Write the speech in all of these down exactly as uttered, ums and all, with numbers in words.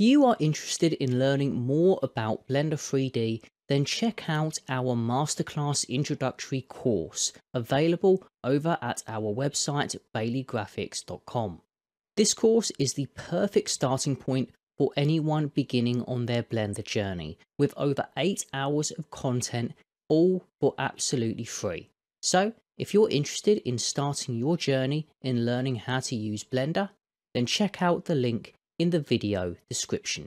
If you are interested in learning more about Blender three D, then check out our Masterclass Introductory course, available over at our website bailey graphics dot com. This course is the perfect starting point for anyone beginning on their Blender journey, with over eight hours of content, all for absolutely free. So if you're interested in starting your journey in learning how to use Blender, then check out the link in the video description.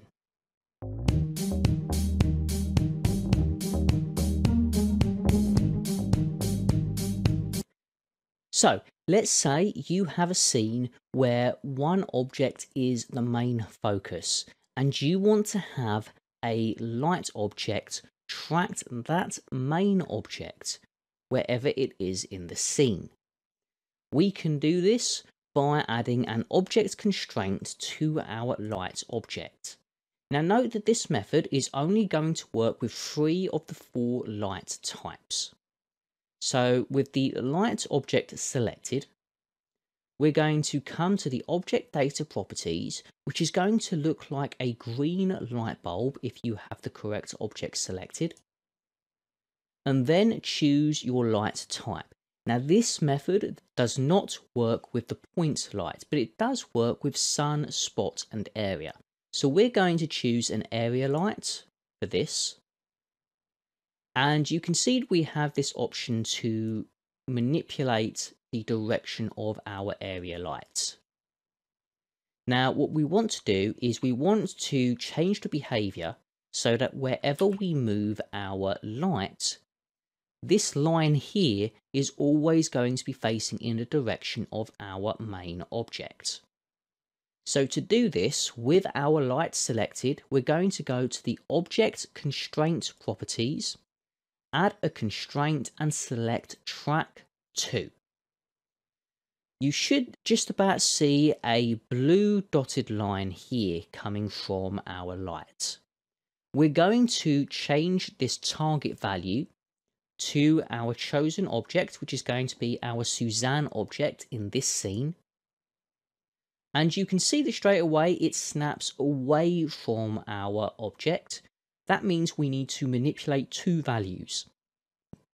So let's say you have a scene where one object is the main focus and you want to have a light object tracked that main object wherever it is in the scene. We can do this by adding an object constraint to our light object. Now note that this method is only going to work with three of the four light types. So with the light object selected, we're going to come to the object data properties, which is going to look like a green light bulb if you have the correct object selected, and then choose your light type. Now this method does not work with the point light, but it does work with sun, spot and area. So we're going to choose an area light for this. And you can see we have this option to manipulate the direction of our area lights. Now, what we want to do is we want to change the behavior so that wherever we move our light, this line here is always going to be facing in the direction of our main object. So to do this, with our light selected, we're going to go to the object constraint properties, add a constraint and select track two. You should just about see a blue dotted line here coming from our light. We're going to change this target value to our chosen object, which is going to be our Suzanne object in this scene. And you can see that straight away it snaps away from our object. That means we need to manipulate two values.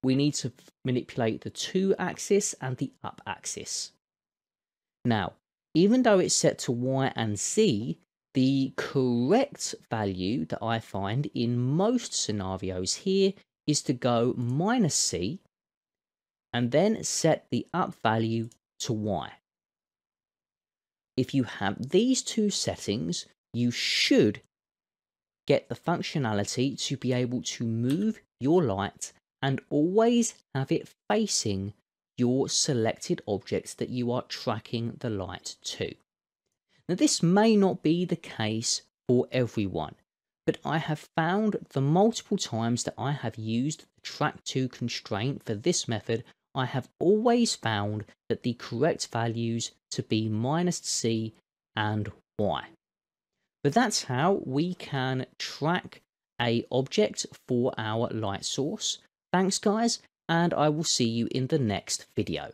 We need to manipulate the to axis and the up axis. Now, even though it's set to Y and Z, the correct value that I find in most scenarios here is to go minus C and then set the up value to Y. If you have these two settings, you should get the functionality to be able to move your light and always have it facing your selected objects that you are tracking the light to. Now, this may not be the case for everyone, but I have found the multiple times that I have used the track to constraint for this method, I have always found that the correct values to be minus C and Y. But that's how we can track an object for our light source. Thanks guys, and I will see you in the next video.